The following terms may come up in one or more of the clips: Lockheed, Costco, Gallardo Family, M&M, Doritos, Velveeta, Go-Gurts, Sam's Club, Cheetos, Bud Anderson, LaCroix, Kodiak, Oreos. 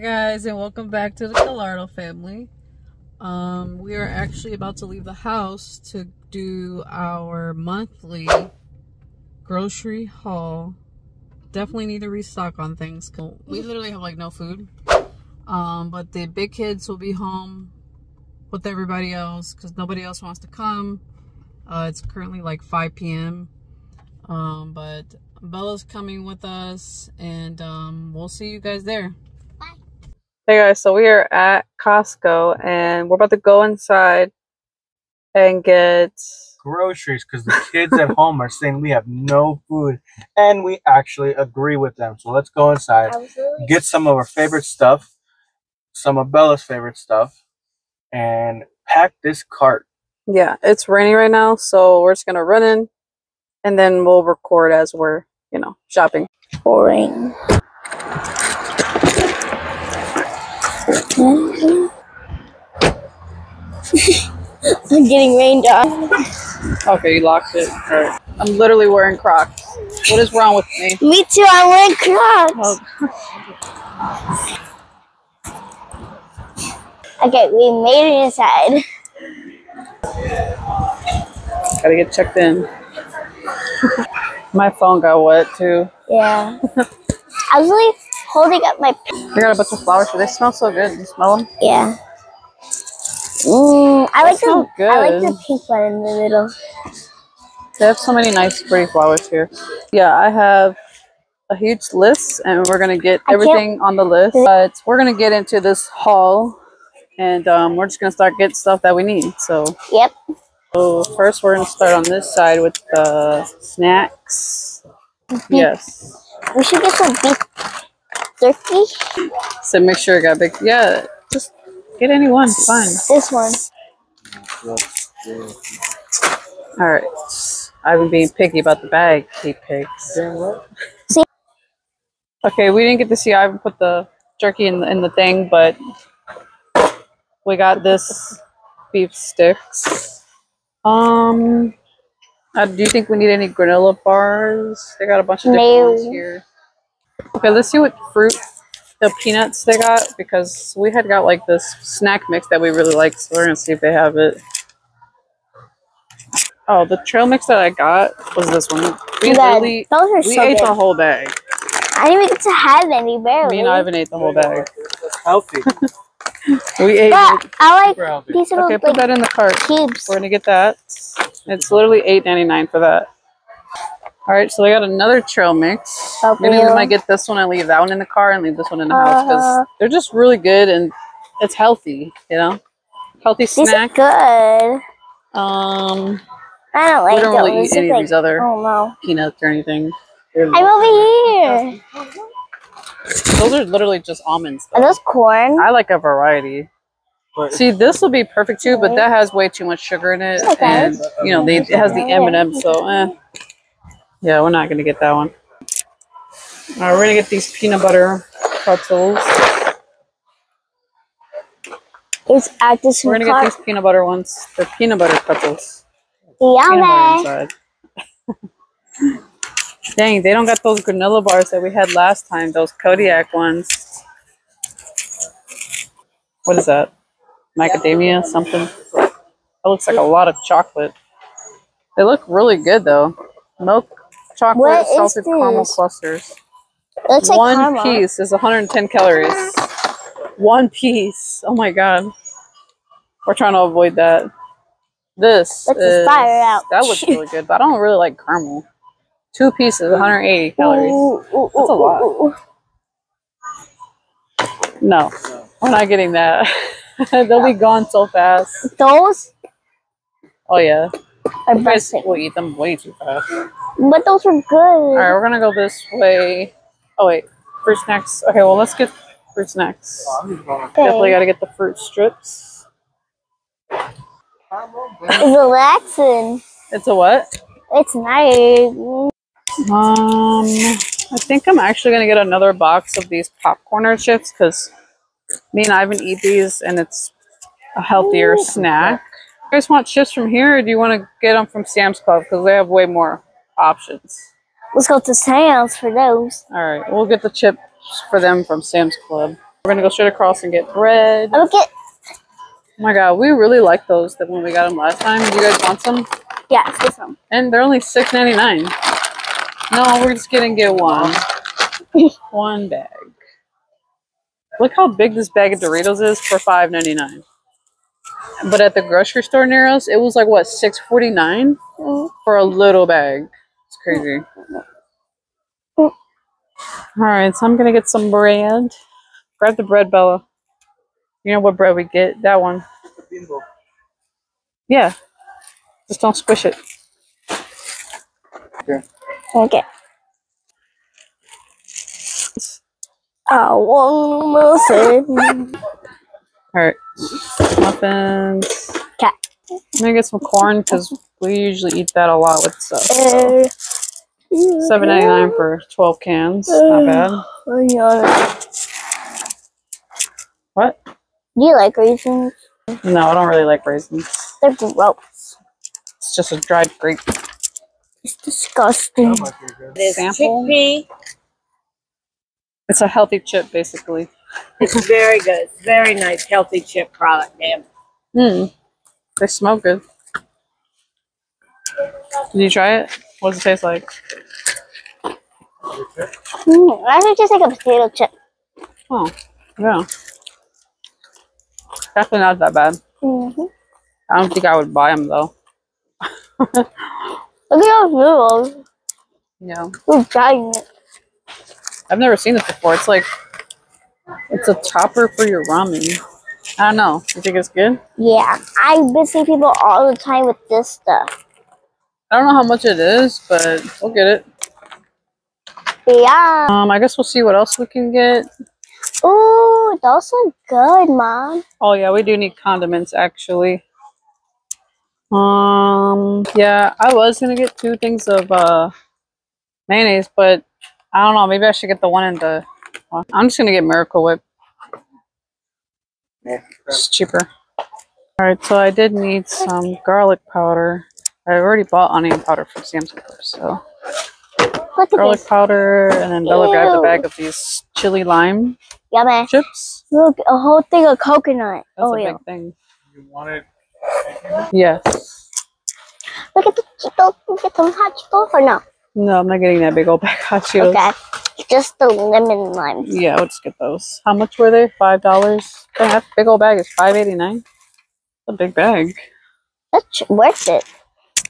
Hey guys, and welcome back to the Gallardo family. We are actually about to leave the house to do our monthly grocery haul. Definitely need to restock on things. We literally have like no food. But the big kids will be home with everybody else because nobody else wants to come. It's currently like 5 p.m. But Bella's coming with us, and we'll see you guys there. Hey guys, so we are at Costco and we're about to go inside and get groceries because the kids at home are saying we have no food, and we actually agree with them. So let's go inside, get some of our favorite stuff, some of Bella's favorite stuff, and pack this cart. Yeah, it's raining right now, so we're just gonna run in and then we'll record as we're, you know, shopping. Pouring. I'm getting rained on. Okay, you locked it. All right. I'm literally wearing Crocs. What is wrong with me? Me too, I'm wearing Crocs. Oh. Okay, we made it inside. Gotta get checked in. My phone got wet too. Yeah. I was really holding up my... I got a bunch of flowers, but they smell so good. You smell them? Yeah. I like the pink one in the middle. They have so many nice, pretty flowers here. Yeah, I have a huge list, and we're going to get everything on the list. But we're going to get into this haul, and we're just going to start getting stuff that we need. So. Yep. So first, we're going to start on this side with the snacks. Yes. We should get some beef. Turkey. So make sure it got big. Yeah, just get any one. Fine. This one. All right. I've been being picky about the bag. He picks. See? Okay, we didn't get to see. I put the jerky in the thing, but we got this beef sticks. Do you think we need any granola bars? They got a bunch of different ones here. Okay, let's see what fruit the peanuts they got, because we had got like this snack mix that we really like, so we're gonna see if they have it. Oh, the trail mix that I got was this one. We ate the whole bag. I didn't even get to have any, barely. Me and Ivan ate the whole bag. Healthy. We ate. But I like these little, okay, put that in the cart. Cubes. We're gonna get that. It's literally $8.99 for that. All right, so we got another trail mix. Maybe we might get this one and leave that one in the car and leave this one in the house, because they're just really good and it's healthy, you know? Healthy snack. These are good. I don't like those. We don't really eat any of these other peanuts or anything. I'm over here. Those are literally just almonds. Though. Are those corn? I like a variety. See, this will be perfect too, but that has way too much sugar in it. Okay. And, you know, it has the M&M, so yeah, we're not going to get that one. All right, we're going to get these peanut butter pretzels. It's at this We're going to get these peanut butter ones. They're peanut butter pretzels. Yummy. Peanut butter inside. Dang, they don't got those granola bars that we had last time. Those Kodiak ones. What is that? Macadamia something? That looks like a lot of chocolate. They look really good, though. Milk. Chocolate salted caramel clusters. It's like one caramel. Piece is 110 calories. One piece. Oh my god. We're trying to avoid that. This is, fire out. That looks really good, but I don't really like caramel. Two pieces, 180 calories. That's a lot. No, we're not getting that. They'll be gone so fast. Those? Oh yeah. I guess we'll eat them way too fast. But those are good. Alright, we're gonna go this way. Oh wait, fruit snacks. Okay, well let's get fruit snacks. Definitely gotta get the fruit strips. It's relaxing. It's a what? It's nice. I think I'm actually gonna get another box of these popcorn chips, because me and Ivan eat these and it's a healthier snack. You guys want chips from here, or do you want to get them from Sam's Club, because they have way more options? Let's go to Sam's for those. All right, we'll get the chips for them from Sam's Club. We're gonna go straight across and get bread. Look at. Oh my god, we really like those that when we got them last time. Do you guys want some? Yeah, let's get some. And they're only $6.99. No, we're just gonna get one. One bag. Look how big this bag of Doritos is for $5.99. But at the grocery store near us, it was like what, $6.49 for a little bag. It's crazy. All right, so I'm gonna get some bread. Grab the bread, Bella. You know what bread we get? That one. Yeah. Just don't squish it. Here. Okay. Almost it. Alright. Muffins. Cat. I'm gonna get some corn because we usually eat that a lot with stuff. So. $7.99 for 12 cans. Not bad. What? You like raisins? No, I don't really like raisins. They're gross. It's just a dried grape. It's disgusting. This chickpea. It's a healthy chip, basically. It's very good. It's very nice, healthy chip product, man. Mm. They smell good. Did you try it? What does it taste like? I think it tastes like a potato chip. Oh, yeah. Definitely not that bad. Mm-hmm. I don't think I would buy them, though. Look at those noodles. Yeah. They're giant. I've never seen this before. It's like, it's a topper for your ramen. I don't know. You think it's good? Yeah. I've been seeing people all the time with this stuff. I don't know how much it is, but we'll get it. Yeah. I guess we'll see what else we can get. Ooh, those are good, Mom. Oh, yeah. We do need condiments, actually. Yeah, I was going to get 2 things of mayonnaise, but I don't know. Maybe I should get the one in the... I'm just going to get Miracle Whip. Yeah. It's cheaper. Alright, so I did need some garlic powder. I already bought onion powder from Sam's Club, so... Garlic powder, and then Bella grabbed a bag of these chili lime chips. Look, a whole thing of coconut. That's a big thing. You want it? Yes. Look at the Cheetos. You get some hot Cheetos or no? No, I'm not getting that big old bag of hot Cheetos. Okay. Just the lemon limes. Yeah, we'll just get those. How much were they? $5? That big old bag is $5.89. It's a big bag. That's worth it.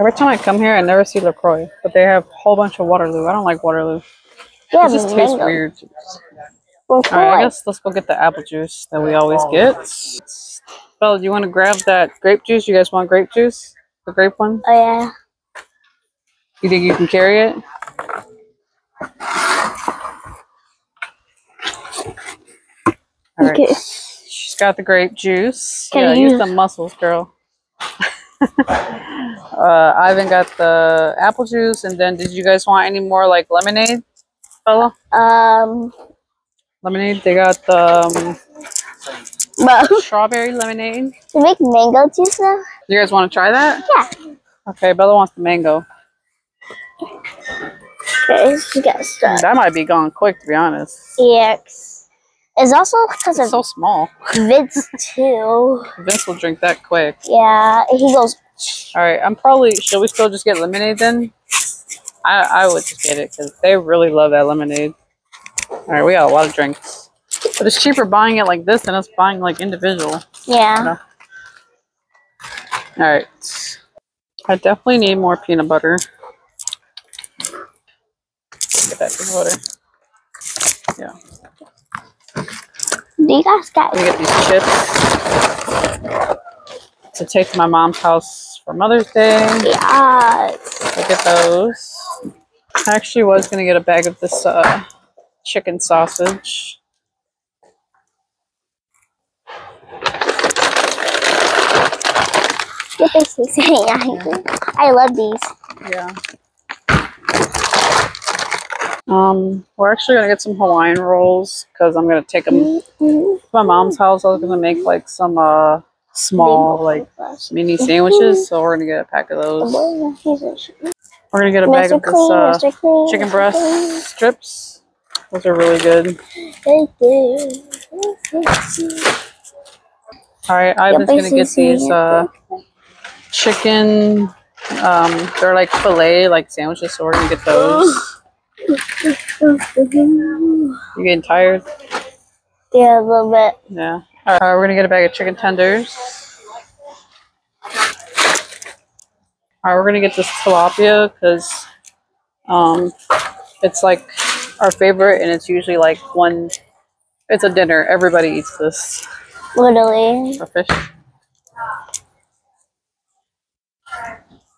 Every time I come here, I never see LaCroix, but they have a whole bunch of Waterloo. I don't like Waterloo. Yeah, it just tastes weird. Alright, I guess let's go get the apple juice that we always get. Bella, do you want to grab that grape juice? You guys want grape juice? The grape one? Oh, yeah. You think you can carry it? All right. Okay. She's got the grape juice. Can use the muscles, girl. Ivan got the apple juice, and then did you guys want any more like lemonade, Bella? Lemonade. They got the strawberry lemonade. They make mango juice now. You guys want to try that? Yeah. Okay, Bella wants the mango. Okay, you got stuck. That might be gone quick, to be honest. Yeah, it's also because it's so small. Vince too. Vince will drink that quick. Yeah, he goes. All right, I'm probably. Should we still just get lemonade then? I would just get it because they really love that lemonade. All right, we got a lot of drinks, but it's cheaper buying it like this than us buying like individual. Yeah. You know? All right. I definitely need more peanut butter. Get that peanut butter. Yeah. Do you guys got? We get these chips to take to my mom's house for Mother's Day. Yes. Look at those. I actually was gonna get a bag of this chicken sausage. I love these. Yeah. We're actually gonna get some Hawaiian rolls because I'm gonna take them to my mom's house. I was gonna make like some small like mini sandwiches, so we're gonna get a pack of those. We're gonna get a bag of this chicken breast strips. Those are really good. Alright, Ivan's gonna get these chicken, they're like filet, like sandwiches, so we're gonna get those. You getting tired? Yeah, a little bit. Yeah. Alright, we're gonna get a bag of chicken tenders. Alright, we're gonna get this tilapia because it's like our favorite, and it's usually like one. It's a dinner. Everybody eats this. Literally. A fish.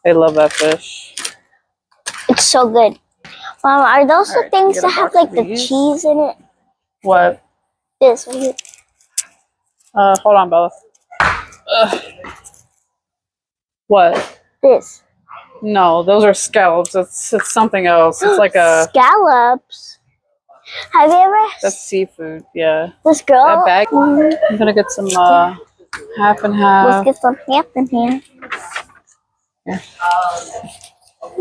They love that fish. It's so good. Mom, are those the things that have like the cheese in it? What? This one. Hold on, Bella. What? This. No, those are scallops. It's something else. It's like a scallops. Have you ever? That's seafood. Yeah. Let's go. That bag. I'm gonna get some half and half. Let's get some half and half. Yeah. All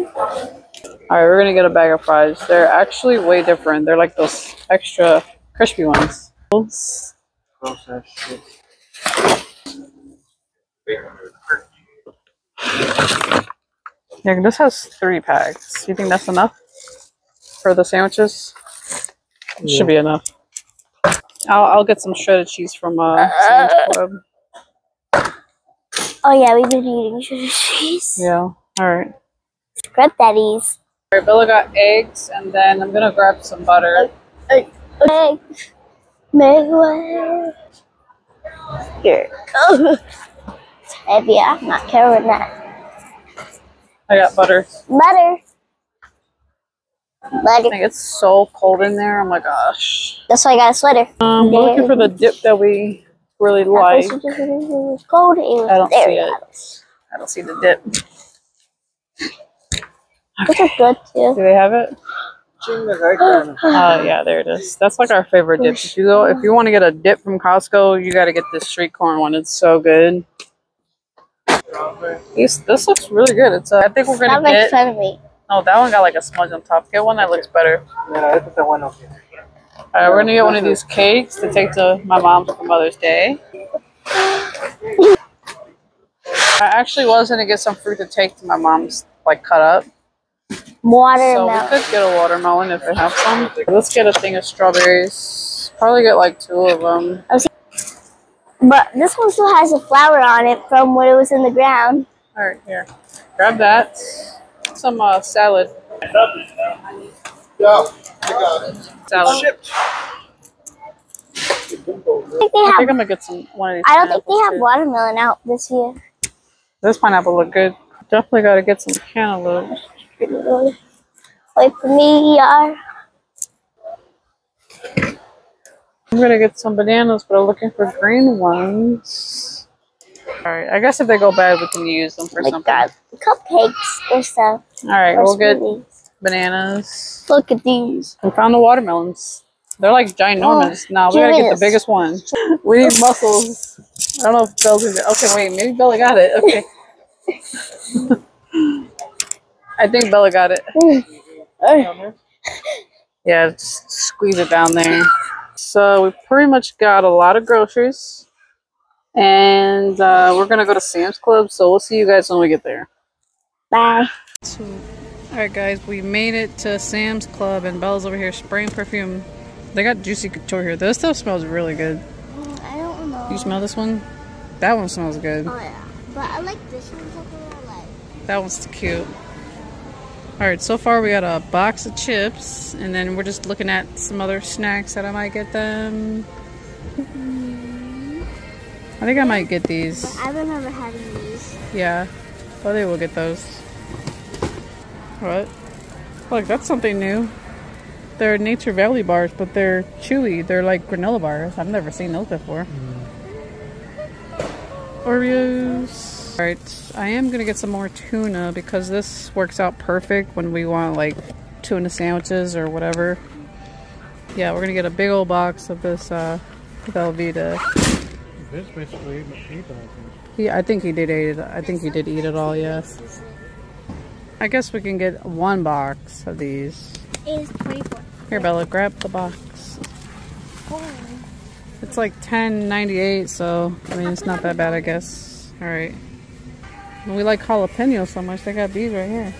right, we're gonna get a bag of fries. They're actually way different. They're like those extra crispy ones. Yeah, this has 3 packs. You think that's enough for the sandwiches? It should be enough. I'll get some shredded cheese from Sam's Club. Oh yeah, we've been eating shredded cheese. Yeah. Alright. Grab daddies. Alright, Bella got eggs, and then I'm gonna grab some butter. Eggs. Here. Heavy, I'm not carrying that. I got butter. I think it's so cold in there. Oh my gosh. That's why I got a sweater. We're looking for the dip that we really like. I don't see the dip. Okay. It's good too. Do they have it? Yeah, there it is. That's like our favorite dip. If you want to get a dip from Costco, you got to get this street corn one. It's so good. This looks really good. It's I think we're gonna get. No, that one got like a smudge on top. Get one that looks better. Yeah, I put that one up here. All right, we're gonna get one of these cakes to take to my mom for Mother's Day. I actually was gonna get some fruit to take to my mom's, like cut up. Watermelon. So we could get a watermelon if we have some. Let's get a thing of strawberries. Probably get like 2 of them. But this one still has a flower on it from when it was in the ground. All right, here. Grab that. Some salad. Yeah, I got it. Salad. Shipped. I think I'm going to get one of these. I don't think they have watermelon out this year. This pineapple look good. Definitely got to get some cantaloupe. Wait for me, y'all. I'm gonna get some bananas, but I'm looking for green ones. Alright, I guess if they go bad, we can use them for something. Cupcakes or stuff. Alright, we'll get bananas. Look at these. We found the watermelons. They're like ginormous. Now we gotta get the biggest one. We need mussels. I don't know if Bella's. Okay, wait, maybe Bella got it. Okay. I think Bella got it. Yeah, just squeeze it down there. So we pretty much got a lot of groceries, and we're gonna go to Sam's Club, so we'll see you guys when we get there. Bye. Alright guys, we made it to Sam's Club, and Bella's over here spraying perfume. They got Juicy Couture here. This stuff smells really good. I don't know. You smell this one? That one smells good. Oh yeah, but I like this one. That one's cute. Alright, so far we got a box of chips, and then we're just looking at some other snacks that I might get them. I think I might get these. I remember having these. Yeah, well, they will get those. What? Look, that's something new. They're Nature Valley bars, but they're chewy. They're like granola bars. I've never seen those before. Oreos. Alright, I am going to get some more tuna because this works out perfect when we want like tuna sandwiches or whatever. Yeah, we're going to get a big old box of this Velveeta. This basically ate all of it. Yeah, I think he did eat it. I think he did eat it all, yes. I guess we can get one box of these. Here, Bella, grab the box. It's like $10.98, so I mean it's not that bad, I guess. All right. We like jalapenos so much. They got these right here.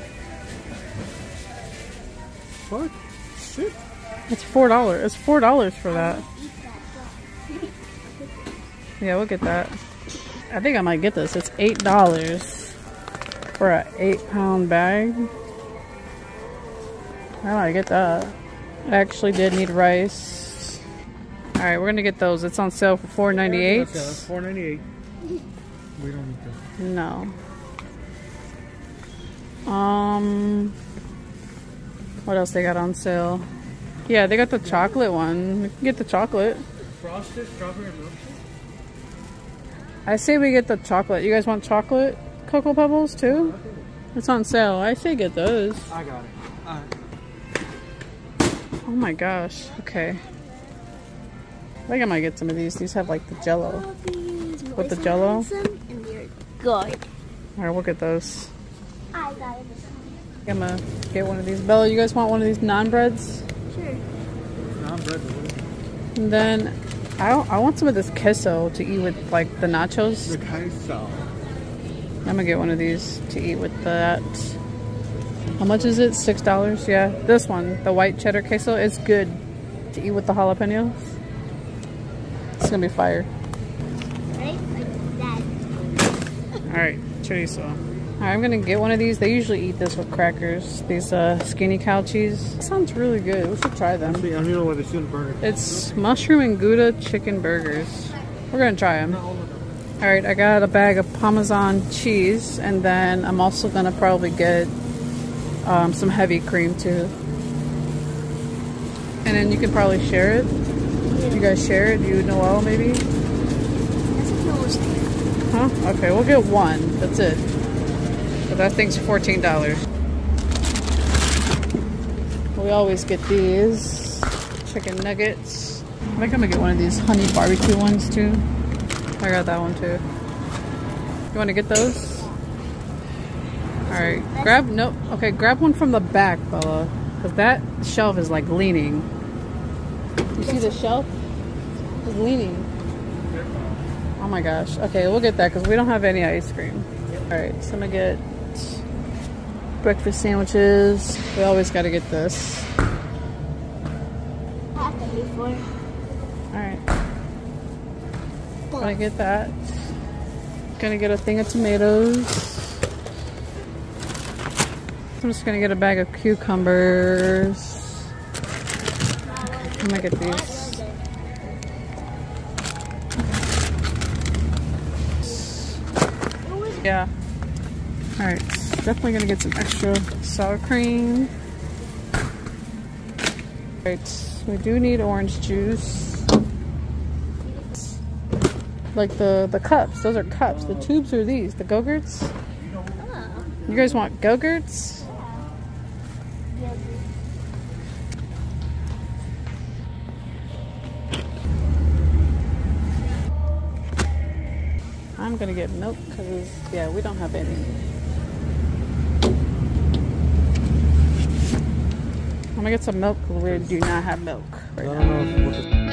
What? Shit. It's $4. It's $4 for that. Yeah, we'll get that. I think I might get this. It's $8 for an 8-pound bag. I might get that. I actually did need rice. All right, we're gonna get those. It's on sale for $4.98. That's $4.98. We don't need that. No. What else they got on sale? Yeah, they got the chocolate one. We can get the chocolate. Frosted strawberry milkshake. I say we get the chocolate. You guys want chocolate Cocoa Pebbles too? It's on sale. I say get those. I got it. All right. Oh my gosh. Okay. I think I might get some of these. These have like the Jello. With the Jello. And they're good. All right, we'll get those. I got it. I'm gonna get one of these. Bella, you guys want one of these naan breads? Sure. Naan bread. And then I want some of this queso to eat with like the nachos. The queso. I'm gonna get one of these to eat with that. How much is it? $6? Yeah. This one, the white cheddar queso, is good to eat with the jalapenos. It's gonna be fire. Right? Like that. Alright, chorizo. Alright, I'm gonna get one of these. They usually eat this with crackers. These skinny cow cheese. That sounds really good. We should try them. I don't know what it's in the burger. It's mushroom and Gouda chicken burgers. We're gonna try them. Alright, I got a bag of Parmesan cheese, and then I'm also gonna probably get some heavy cream too. And then you can probably share it. Yeah. You guys share it? You, Noelle, maybe? Huh? Okay, we'll get one. That's it. So that thing's $14. We always get these chicken nuggets. I think I'm gonna get one of these honey barbecue ones too. I got that one too. You wanna get those? Alright, grab, no, okay, grab one from the back, Bella. Because that shelf is like leaning. You see the shelf? It's leaning. Oh my gosh. Okay, we'll get that because we don't have any ice cream. Alright, so I'm gonna get breakfast sandwiches. We always gotta get this. I have to pay for it. Alright. Gonna get that. Gonna get a thing of tomatoes. I'm just gonna get a bag of cucumbers. I'm gonna get these. Yeah. Alright, definitely gonna get some extra sour cream. Alright, we do need orange juice. Like the cups, those are cups. The tubes are these, the Go-Gurts. You guys want Go-Gurts? I'm gonna get milk because, yeah, we don't have any. I'm gonna get some milk because we do not have milk right now.